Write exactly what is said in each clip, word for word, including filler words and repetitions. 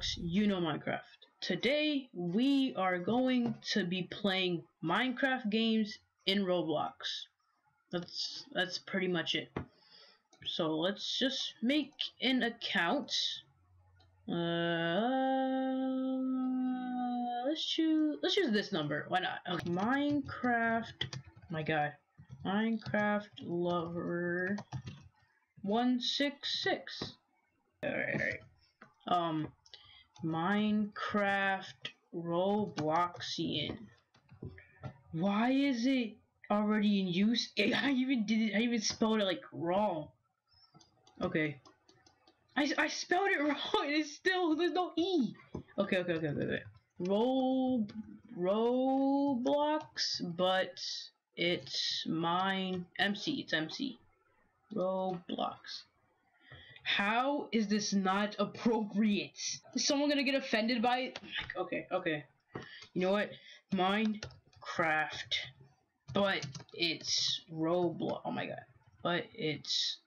Roblox, you know Minecraft. Today we are going to be playing Minecraft games in Roblox. That's that's pretty much it. So let's just make an account. Uh, let's choose let's choose this number. Why not? Okay. Minecraft. My God. Minecraft lover one six six. All right, all right. Um, Minecraft Robloxian. Why is it already in use? I even did it. I even spelled it like wrong. Okay. I I spelled it wrong. It's still there's no e. Okay, okay, okay, okay. okay. Rob Roblox, but it's mine. M C. It's M C. Roblox. How is this not appropriate? Is someone gonna get offended by it? Okay, okay. You know what? Minecraft. But it's Roblox. Oh my God. But it's...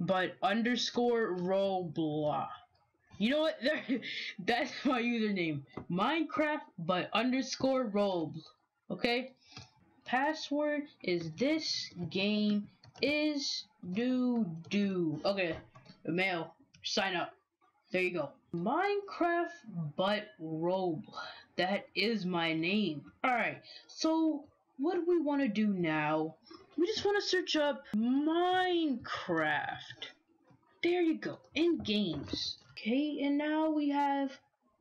But underscore Roblox. You know what? That's my username. Minecraft, but underscore Roblox. Okay? Password is this game is doo doo. Okay. Mail. Sign up. There you go. Minecraft but Rob. That is my name. Alright, so what do we want to do now? We just want to search up Minecraft. There you go. In games. Okay, and now we have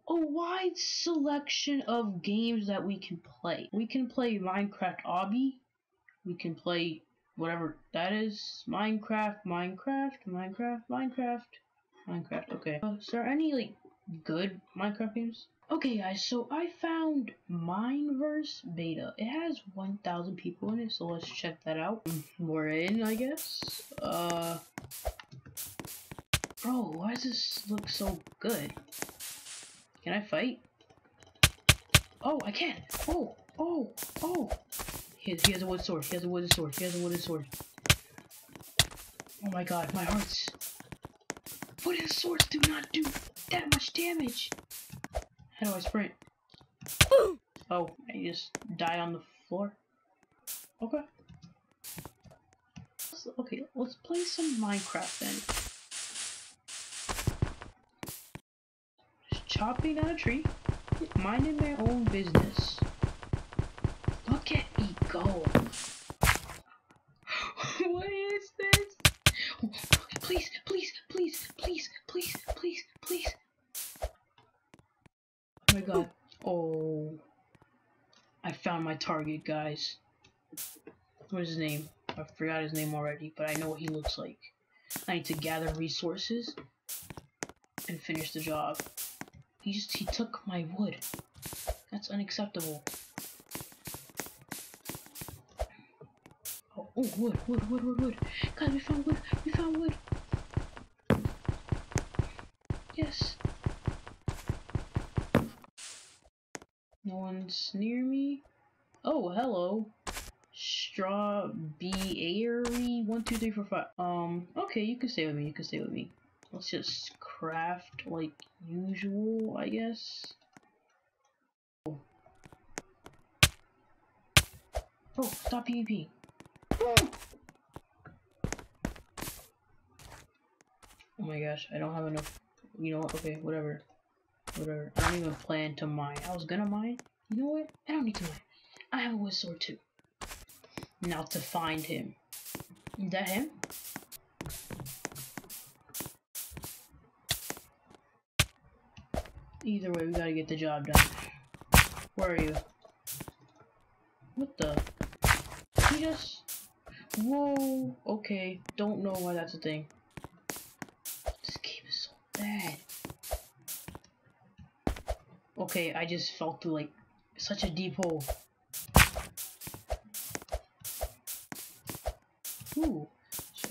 a wide selection of games that we can play. We can play Minecraft Obby. We can play whatever that is. Minecraft, Minecraft, Minecraft, Minecraft, Minecraft. Okay. Uh, is there any, like, good Minecraft games? Okay, guys, so I found Mineverse Beta. It has one thousand people in it, so let's check that out. We're in, I guess. Uh. Bro, why does this look so good? Can I fight? Oh, I can! Oh, oh, oh! He has, he has a wood sword. He has a wooden sword. He has a wooden sword. Oh my God, my hearts. Wooden swords do not do that much damage. How do I sprint? Ooh. Oh, I just died on the floor. Okay. Let's, okay, let's play some Minecraft then. Just chopping down a tree, minding my own business. Look at me go. What is this? Please, please, please, please, please, please, please. Oh my God. Oh. I found my target, guys. What is his name? I forgot his name already, but I know what he looks like. I need to gather resources and finish the job. He just, he took my wood. That's unacceptable. Oh, wood, wood, wood, wood, wood. Guys, we found wood. We found wood. Yes. No one's near me. Oh, hello. Strawberry. One, two, three, four, five. Um, okay, you can stay with me. You can stay with me. Let's just craft like usual, I guess. Oh, oh stop PvP. Oh my gosh, I don't have enough. You know what? Okay, whatever. Whatever. I don't even plan to mine. I was gonna mine. You know what? I don't need to mine. I have a wood sword too. Now to find him. Is that him? Either way, we gotta get the job done. Where are you? What the? He just. Whoa, okay, don't know why that's a thing. This game is so bad. Okay, I just fell through like such a deep hole. Ooh.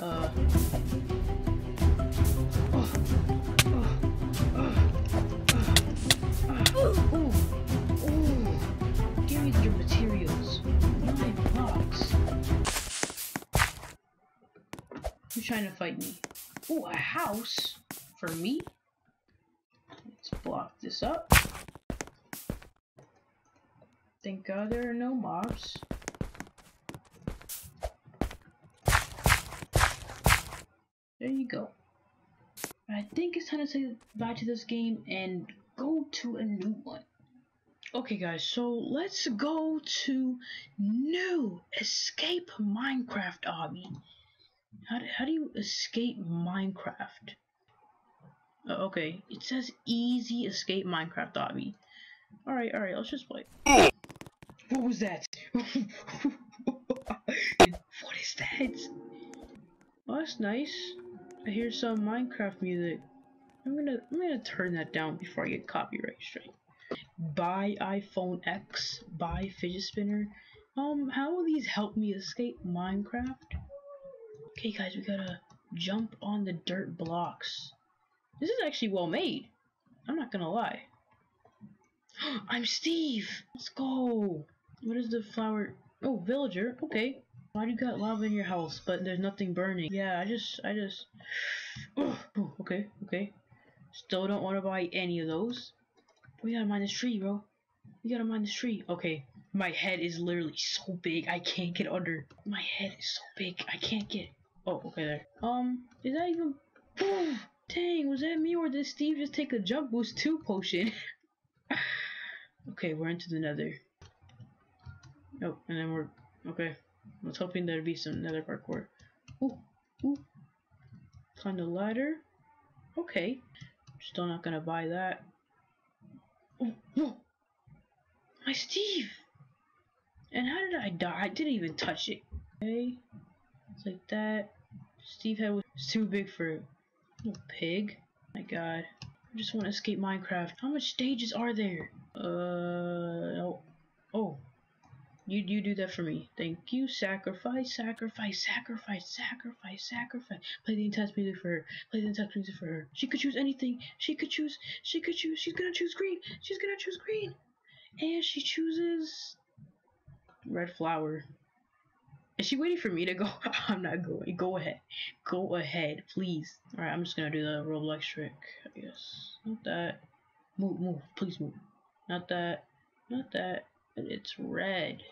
Uh oh. Oh. Oh. Oh. Oh. Oh. Give me your materials. My box. Trying to fight me. Oh, a house for me? Let's block this up. Thank God there are no mobs. There you go. I think it's time to say bye to this game and go to a new one. Okay guys, so let's go to new escape Minecraft obby. How do, how do you escape Minecraft? Uh, okay, it says easy escape Minecraft obby. Alright, alright, let's just play. What was that? What is that? Well, that's nice. I hear some Minecraft music. I'm gonna I'm gonna turn that down before I get copyright strike. Buy iPhone X, buy fidget spinner. Um, how will these help me escape Minecraft? Okay guys, we gotta jump on the dirt blocks. This is actually well made. I'm not gonna lie. I'm Steve! Let's go! What is the flower? Oh, villager, okay. Why do you got lava in your house, but there's nothing burning? Yeah, I just, I just... Ugh. Okay, okay. Still don't want to buy any of those. We gotta mine this tree, bro. We gotta mine this tree. Okay, my head is literally so big, I can't get under. My head is so big, I can't get... Oh, okay, there. Um, is that even... Boom! Dang, was that me or did Steve just take a jump boost two potion? Okay, we're into the nether. Oh, and then we're... Okay. I was hoping there'd be some nether parkour. Ooh, ooh. Climb the ladder. Okay. Still not gonna buy that. Oh, whoa. My Steve! And how did I die? I didn't even touch it. Okay. It's like that. Steve head was too big for it. Little pig. My god. I just want to escape Minecraft. How much stages are there? Uh. Oh. Oh. You, you do that for me. Thank you. Sacrifice, sacrifice, sacrifice, sacrifice, sacrifice. Play the intense music for her. Play the intense music for her. She could choose anything. She could choose. She could choose. She's gonna choose green. She's gonna choose green. And she chooses red flower. Is she waiting for me to go? I'm not going. Go ahead. Go ahead, please. Alright, I'm just gonna do the Roblox trick, I guess. Not that. Move, move. Please move. Not that. Not that. And it's red.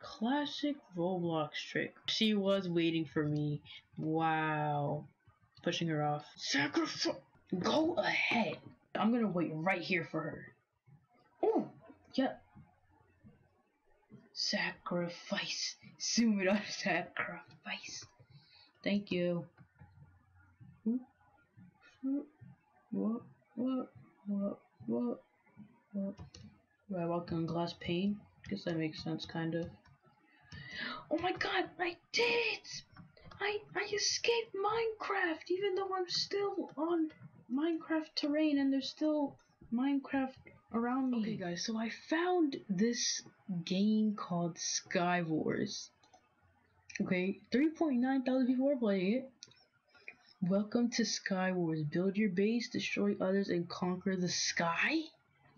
Classic Roblox trick. She was waiting for me. Wow. Pushing her off. Sacrifice. Go ahead. I'm gonna wait right here for her. Oh, yep. Sacrifice. Zoom it up. Sacrifice. Thank you. What? What? What? What? What? Do I walk on glass pane? Guess that makes sense, kind of. Oh my god, I did it! I, I escaped Minecraft, even though I'm still on Minecraft terrain and there's still Minecraft around me. Okay guys, so I found this game called Sky Wars. Okay, three point nine thousand people are playing it. Welcome to Sky Wars. Build your base, destroy others, and conquer the sky?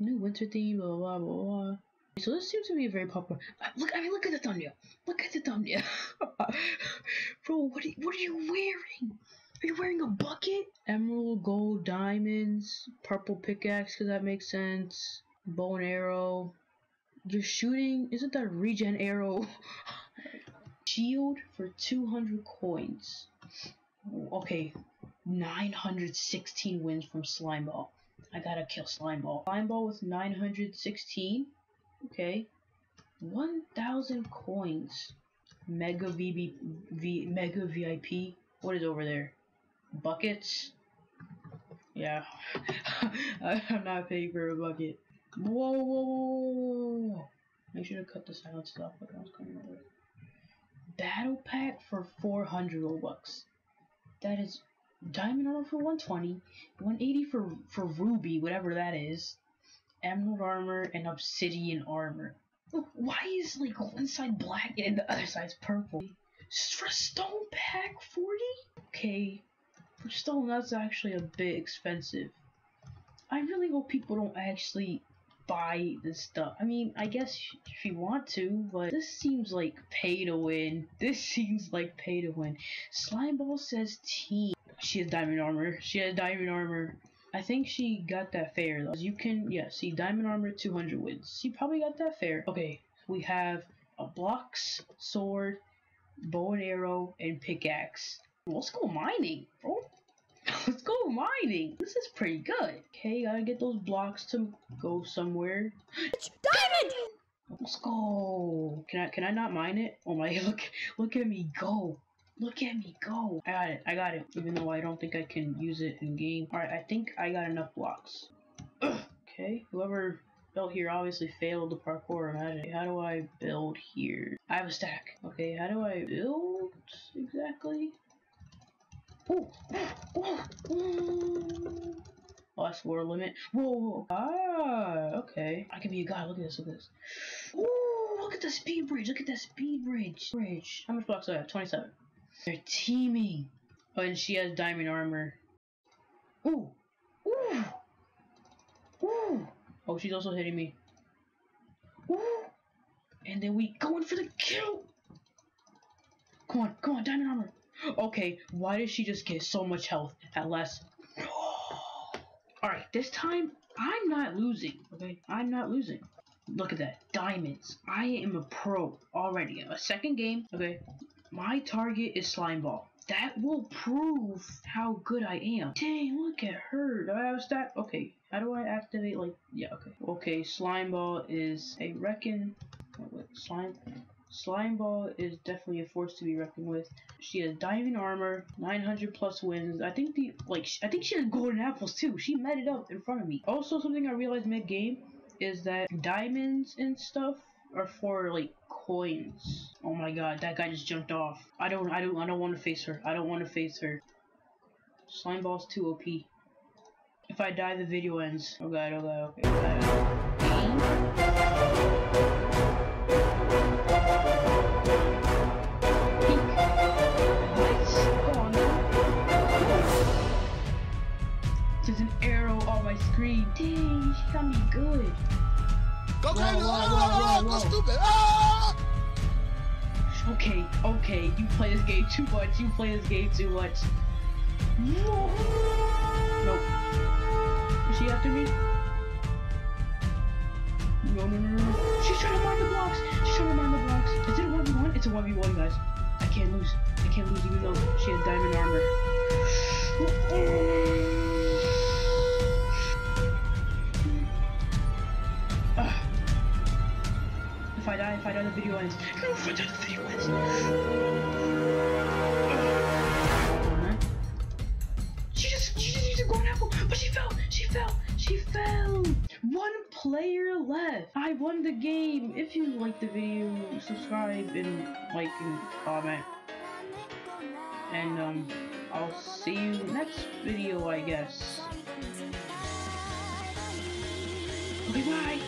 New winter theme, blah, blah, blah, blah. So this seems to be a very popular... Uh, look, I mean, look at the thumbnail. Look at the thumbnail. Bro, what are, what are you wearing? Are you wearing a bucket? Emerald, gold, diamonds, purple pickaxe, because that makes sense. Bow and arrow. You're shooting... Isn't that a regen arrow? Shield for two hundred coins. Okay. nine hundred sixteen wins from Slimeball. I gotta kill Slimeball. Slimeball with nine hundred sixteen. Okay. one thousand coins. Mega V B, v, Mega V I P. What is over there? Buckets? Yeah. I'm not paying for a bucket. Whoa, whoa, whoa, whoa. Make sure to cut the silence off when I was coming over. Battle pack for four hundred Robux. That is... Diamond armor for one twenty, one eighty for for ruby, whatever that is, emerald armor, and obsidian armor. Look, why is like one side black and the other side's purple? Stone pack forty? Okay, for stone that's actually a bit expensive. I really hope people don't actually buy this stuff. I mean, I guess if you want to, but this seems like pay to win. This seems like pay to win. Slimeball says team. She has diamond armor. She has diamond armor. I think she got that fair, though. You can, yeah, see, diamond armor, two hundred wins. She probably got that fair. Okay, we have a blocks, sword, bow and arrow, and pickaxe. Let's go mining, bro. Let's go mining. This is pretty good. Okay, gotta get those blocks to go somewhere. Diamond! Let's go. Can I can I not mine it? Oh my, look look at me go. Look at me go. I got it. I got it. Even though I don't think I can use it in game. Alright, I think I got enough blocks. Ugh. Okay, whoever built here obviously failed the parkour. Imagine. How do I build here? I have a stack. Okay, how do I build exactly? Ooh. Ooh. Ooh. Oh, that's water limit. Whoa, whoa. Ah, okay. I can be a god. Look at this. Look at this. Ooh, look at the speed bridge. Look at that speed bridge. Bridge. How much blocks do I have? twenty-seven. They're teaming. Oh, and she has diamond armor. Ooh. Ooh. Ooh. Oh, she's also hitting me. Ooh. And then we going for the kill. Come on. Come on. Diamond armor. Okay. Why did she just get so much health at last? Alright, this time, I'm not losing, okay? I'm not losing. Look at that. Diamonds. I am a pro already. A second game, okay? My target is slime ball. That will prove how good I am. Dang, look at her. Do I have a stack? Okay, how do I activate, like, yeah, okay. Okay, slime ball is, I reckon, oh, wait, slime... Slime Ball is definitely a force to be reckoned with. She has diamond armor, nine hundred plus wins. I think the like I think she has golden apples too. She met it up in front of me. Also, something I realized mid-game is that diamonds and stuff are for like coins. Oh my god, that guy just jumped off. I don't I don't I don't want to face her. I don't want to face her. Slime Ball's too O P. If I die, the video ends. Oh god, oh god, okay. Oh god. There's an arrow on my screen. Dang, she got me good. Go crazy! Go stupid! Ah! Okay, okay, you play this game too much. You play this game too much. Whoa. Nope. Is she after me? No, no, no, no. She's trying to mine the blocks. She's trying to mine the blocks. Is it a one v one? It's a one v one, guys. I can't lose. I can't lose even though she has diamond armor. Oh. If I die, if I die, the video ends. No, if I die, the video ends. She just, she just used a golden apple, but she fell, she fell, she fell. One player left. I won the game. If you like the video, subscribe and like and comment. And um, I'll see you next video, I guess. Okay, bye.